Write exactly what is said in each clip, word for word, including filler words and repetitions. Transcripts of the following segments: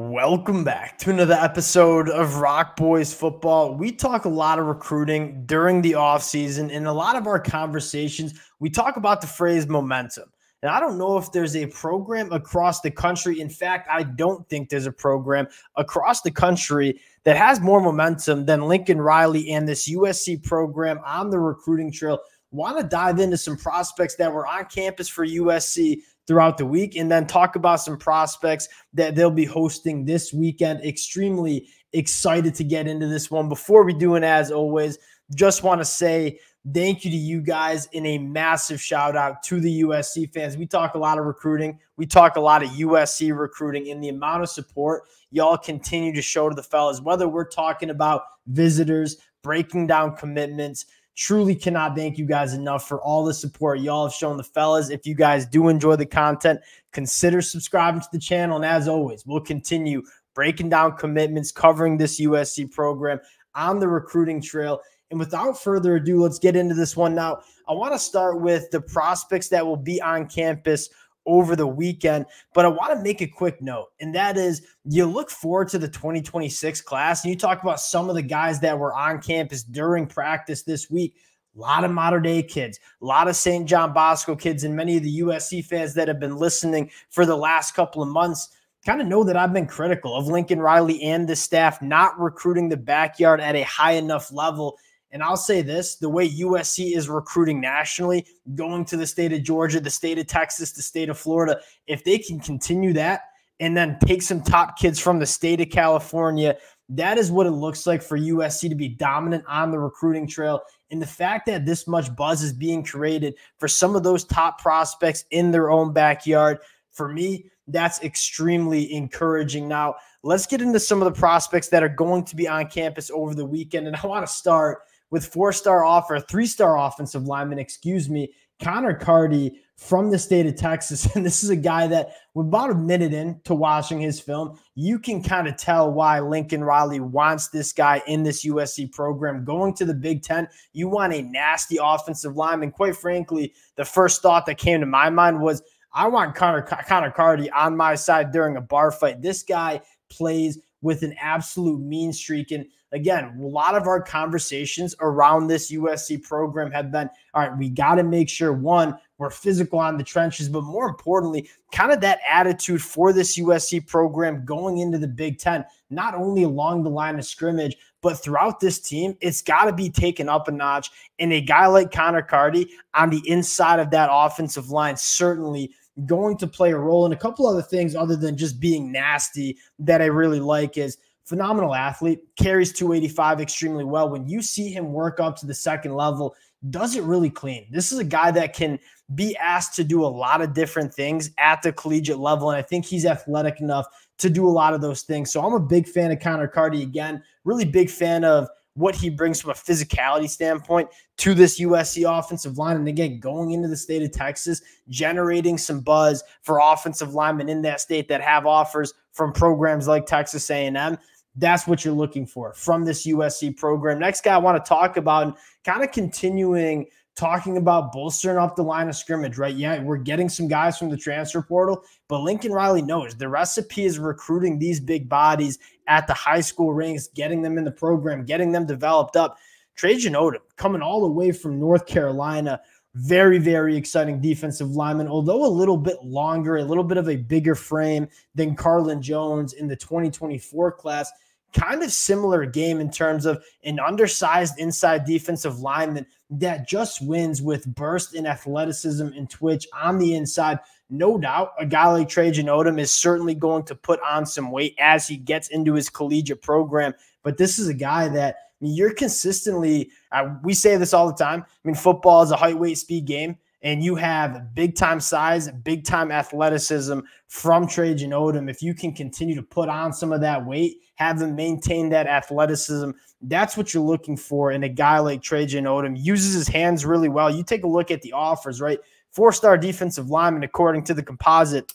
Welcome back to another episode of Rock Boys Football. We talk a lot of recruiting during the offseason, and a lot of our conversations, we talk about the phrase momentum. And I don't know if there's a program across the country. In fact, I don't think there's a program across the country that has more momentum than Lincoln Riley and this U S C program on the recruiting trail. Want to dive into some prospects that were on campus for U S C throughout the week, and then talk about some prospects that they'll be hosting this weekend. Extremely excited to get into this one. Before we do, and as always, just want to say thank you to you guys and a massive shout out to the U S C fans. We talk a lot of recruiting. We talk a lot of U S C recruiting, and the amount of support y'all continue to show to the fellas, whether we're talking about visitors, breaking down commitments. Truly cannot thank you guys enough for all the support y'all have shown the fellas. If you guys do enjoy the content, consider subscribing to the channel. And as always, we'll continue breaking down commitments, covering this U S C program on the recruiting trail. And without further ado, let's get into this one. Now, I want to start with the prospects that will be on campus over the weekend, but I want to make a quick note, and that is you look forward to the twenty twenty-six class, and you talk about some of the guys that were on campus during practice this week. A lot of modern day kids, a lot of Saint John Bosco kids, and many of the U S C fans that have been listening for the last couple of months kind of know that I've been critical of Lincoln Riley and the staff not recruiting the backyard at a high enough level. And I'll say this, the way U S C is recruiting nationally, going to the state of Georgia, the state of Texas, the state of Florida, if they can continue that and then take some top kids from the state of California, that is what it looks like for U S C to be dominant on the recruiting trail. And the fact that this much buzz is being created for some of those top prospects in their own backyard, for me, that's extremely encouraging. Now, let's get into some of the prospects that are going to be on campus over the weekend. And I want to start with four-star offer, three-star offensive lineman, excuse me, Connor Cardi from the state of Texas. And this is a guy that we're about a minute into watching his film. You can kind of tell why Lincoln Riley wants this guy in this U S C program. Going to the Big Ten, you want a nasty offensive lineman. Quite frankly, the first thought that came to my mind was, I want Connor, Connor Cardi on my side during a bar fight. This guy plays with an absolute mean streak. And again, a lot of our conversations around this U S C program have been, all right, we got to make sure, one, we're physical on the trenches, but more importantly, kind of that attitude for this U S C program going into the Big Ten, not only along the line of scrimmage, but throughout this team, it's got to be taken up a notch. And a guy like Connor Cardi on the inside of that offensive line certainly going to play a role. And a couple other things other than just being nasty that I really like is phenomenal athlete, carries two eighty-five extremely well. When you see him work up to the second level, does it really clean. This is a guy that can be asked to do a lot of different things at the collegiate level, and I think he's athletic enough to do a lot of those things. So I'm a big fan of Connor Cardi again, really big fan of what he brings from a physicality standpoint to this U S C offensive line. And again, going into the state of Texas, generating some buzz for offensive linemen in that state that have offers from programs like Texas A and M. That's what you're looking for from this U S C program. Next guy I want to talk about, and kind of continuing talking about bolstering up the line of scrimmage, right? Yeah, we're getting some guys from the transfer portal, but Lincoln Riley knows the recipe is recruiting these big bodies at the high school ranks, getting them in the program, getting them developed up. Trajan Odom coming all the way from North Carolina, very, very exciting defensive lineman, although a little bit longer, a little bit of a bigger frame than Carlin Jones in the twenty twenty-four class. Kind of similar game in terms of an undersized inside defensive lineman that just wins with burst and athleticism and twitch on the inside. No doubt, a guy like Trajan Odom is certainly going to put on some weight as he gets into his collegiate program. But this is a guy that, I mean, you're consistently, uh, we say this all the time, I mean, football is a height, weight, speed game, and you have big-time size, big-time athleticism from Trajan Odom. If you can continue to put on some of that weight, have him maintain that athleticism, that's what you're looking for in a guy like Trajan Odom. Uses his hands really well. You take a look at the offers, right? Four-star defensive lineman, according to the composite,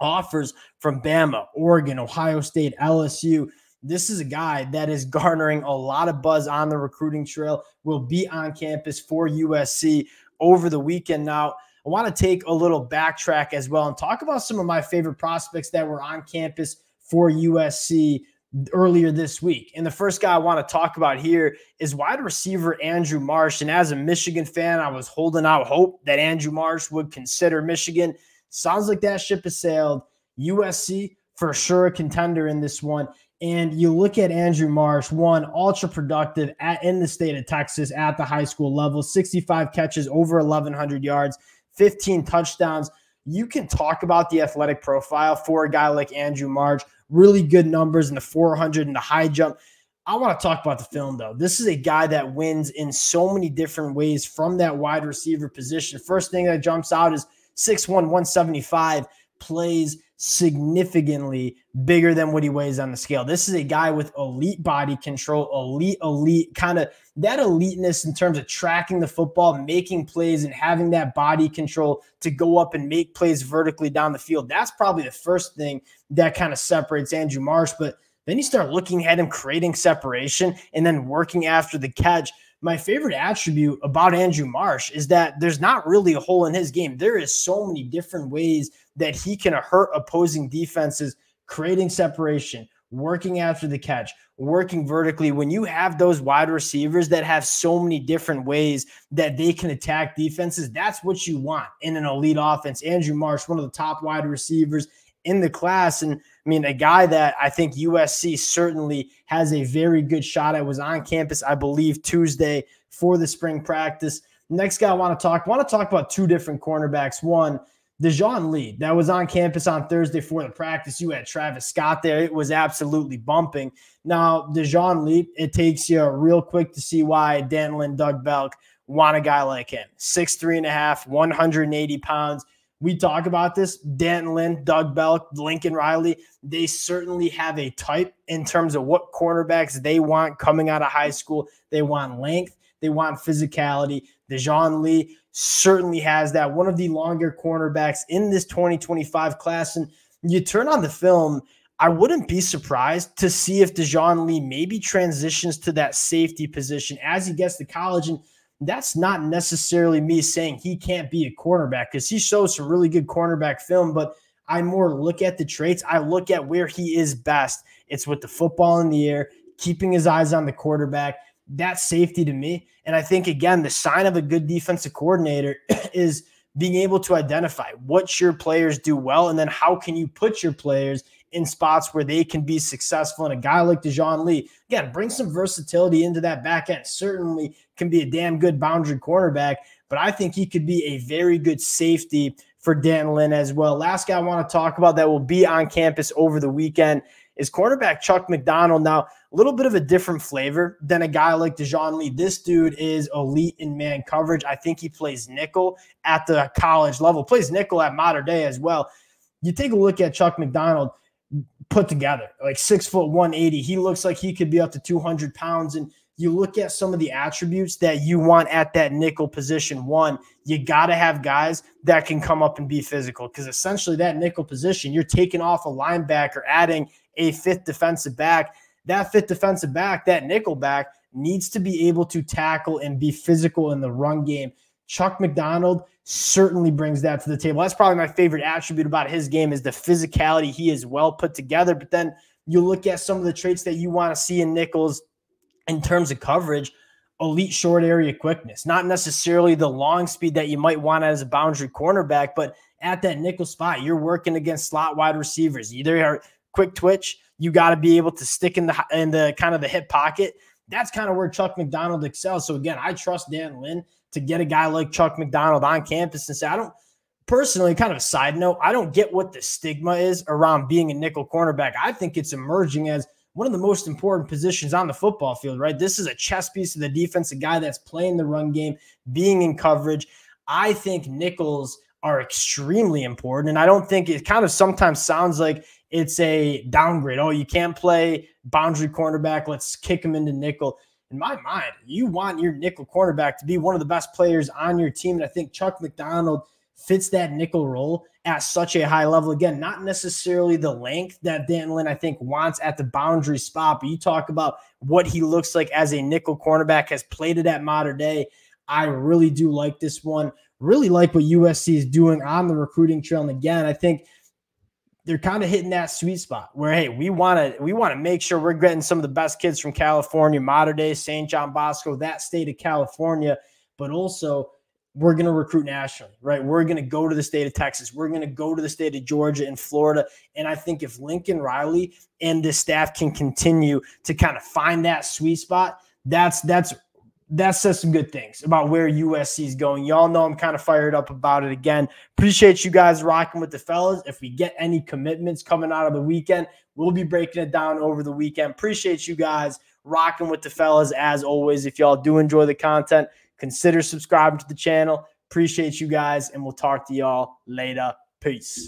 offers from Bama, Oregon, Ohio State, L S U. This is a guy that is garnering a lot of buzz on the recruiting trail, will be on campus for U S C over the weekend. Now, I want to take a little backtrack as well and talk about some of my favorite prospects that were on campus for U S C earlier this week. And the first guy I want to talk about here is wide receiver Andrew Marsh. And as a Michigan fan, I was holding out hope that Andrew Marsh would consider Michigan. Sounds like that ship has sailed. U S C, for sure, a contender in this one. And you look at Andrew Marsh, one, ultra productive at, in the state of Texas at the high school level, sixty-five catches, over eleven hundred yards, fifteen touchdowns. You can talk about the athletic profile for a guy like Andrew Marsh. Really good numbers in the four hundred and the high jump. I want to talk about the film, though. This is a guy that wins in so many different ways from that wide receiver position. First thing that jumps out is six one, one seventy-five, plays significantly bigger than what he weighs on the scale. This is a guy with elite body control, elite, elite, kind of that eliteness in terms of tracking the football, making plays, and having that body control to go up and make plays vertically down the field. That's probably the first thing that kind of separates Andrew Marsh. But then you start looking at him creating separation and then working after the catch. My favorite attribute about Andrew Marsh is that there's not really a hole in his game. There is so many different ways that he can hurt opposing defenses, creating separation, working after the catch, working vertically. When you have those wide receivers that have so many different ways that they can attack defenses, that's what you want in an elite offense. Andrew Marsh, one of the top wide receivers in the class. And I mean, a guy that I think U S C certainly has a very good shot. I was on campus, I believe, Tuesday for the spring practice. Next guy I want to talk, want to talk about two different cornerbacks. One, D J Lee, that was on campus on Thursday for the practice. You had Travis Scott there. It was absolutely bumping. Now, D J Lee, it takes you real quick to see why Dan Lynn, Doug Belk want a guy like him. six three and a half, one hundred eighty pounds. We talk about this, Dan Lynn, Doug Belk, Lincoln Riley, they certainly have a type in terms of what cornerbacks they want coming out of high school. They want length. They want physicality. D J Lee certainly has that. One of the longer cornerbacks in this twenty twenty-five class. And you turn on the film, I wouldn't be surprised to see if D J Lee maybe transitions to that safety position as he gets to college. And that's not necessarily me saying he can't be a cornerback, because he shows some really good cornerback film, but I more look at the traits. I look at where he is best. It's with the football in the air, keeping his eyes on the quarterback. That's safety to me. And I think, again, the sign of a good defensive coordinator is being able to identify what your players do well, and then how can you put your players in spots where they can be successful. And a guy like D J Lee, again, bring some versatility into that back end. Certainly can be a damn good boundary cornerback, but I think he could be a very good safety for Dan Lynn as well. Last guy I want to talk about that will be on campus over the weekend is cornerback Chuck McDonald. Now, a little bit of a different flavor than a guy like D J Lee. This dude is elite in man coverage. I think he plays nickel at the college level, plays nickel at modern day as well. You take a look at Chuck McDonald, put together, like six foot one eighty. He looks like he could be up to two hundred pounds. And you look at some of the attributes that you want at that nickel position. One, you got to have guys that can come up and be physical, because essentially that nickel position, you're taking off a linebacker, adding a fifth defensive back. That fifth defensive back, that nickel back, needs to be able to tackle and be physical in the run game. Chuck McDonald certainly brings that to the table. That's probably my favorite attribute about his game, is the physicality. He is well put together. But then you look at some of the traits that you want to see in nickels in terms of coverage: elite short area quickness, not necessarily the long speed that you might want as a boundary cornerback, but at that nickel spot, you're working against slot wide receivers. Either are quick twitch, you got to be able to stick in the in the kind of the hip pocket. That's kind of where Chuck McDonald excels. So again, I trust Dan Lynn to get a guy like Chuck McDonald on campus and say, I don't personally, kind of a side note, I don't get what the stigma is around being a nickel cornerback. I think it's emerging as one of the most important positions on the football field, right? This is a chess piece of the defense, a guy that's playing the run game, being in coverage. I think nickels are extremely important. And I don't think it kind of sometimes sounds like it's a downgrade. Oh, you can't play boundary cornerback, let's kick him into nickel. In my mind, you want your nickel cornerback to be one of the best players on your team. And I think Chuck McDonald fits that nickel role at such a high level. Again, not necessarily the length that Dan Lynn, I think, wants at the boundary spot, but you talk about what he looks like as a nickel cornerback, has played it at modern day. I really do like this one. Really like what U S C is doing on the recruiting trail. And again, I think they're kind of hitting that sweet spot where, hey, we want to we want to make sure we're getting some of the best kids from California, modern day Saint John Bosco, that state of California, but also we're going to recruit nationally, right? We're going to go to the state of Texas. We're going to go to the state of Georgia and Florida. And I think if Lincoln Riley and this staff can continue to kind of find that sweet spot, that's that's that says some good things about where U S C is going. Y'all know I'm kind of fired up about it again. Appreciate you guys rocking with the fellas. If we get any commitments coming out of the weekend, we'll be breaking it down over the weekend. Appreciate you guys rocking with the fellas as always. If y'all do enjoy the content, consider subscribing to the channel. Appreciate you guys, and we'll talk to y'all later. Peace.